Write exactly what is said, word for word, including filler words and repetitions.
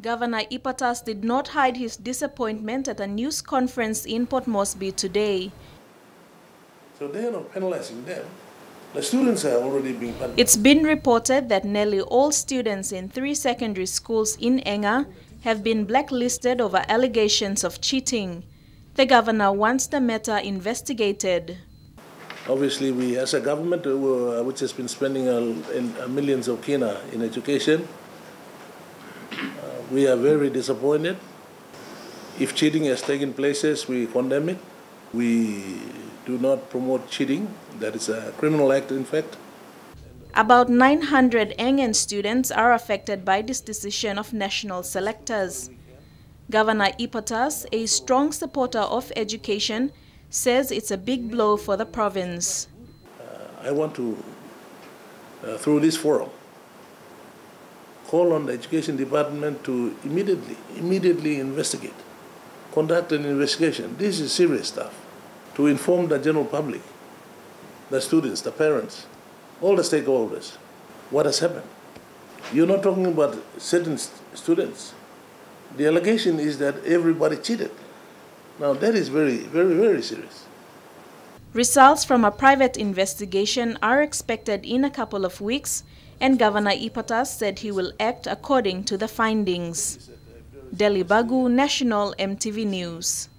Governor Ipatas did not hide his disappointment at a news conference in Port Moresby today. So they are not penalizing them. The students are already being penalized. It's been reported that nearly all students in three secondary schools in Enga have been blacklisted over allegations of cheating. The governor wants the matter investigated. Obviously, we as a government, which has been spending millions of kina in education, we are very disappointed. If cheating has taken place, we condemn it. We do not promote cheating. That is a criminal act, in fact. About nine hundred Engan students are affected by this decision of national selectors. Governor Ipatas, a strong supporter of education, says it's a big blow for the province. Uh, I want to, uh, through this forum, call on the Education Department to immediately, immediately investigate, conduct an investigation. This is serious stuff. To inform the general public, the students, the parents, all the stakeholders, what has happened. You're not talking about certain st students. The allegation is that everybody cheated. Now that is very, very, very serious. Results from a private investigation are expected in a couple of weeks, and Governor Ipatas said he will act according to the findings. Delibagu, National M T V News.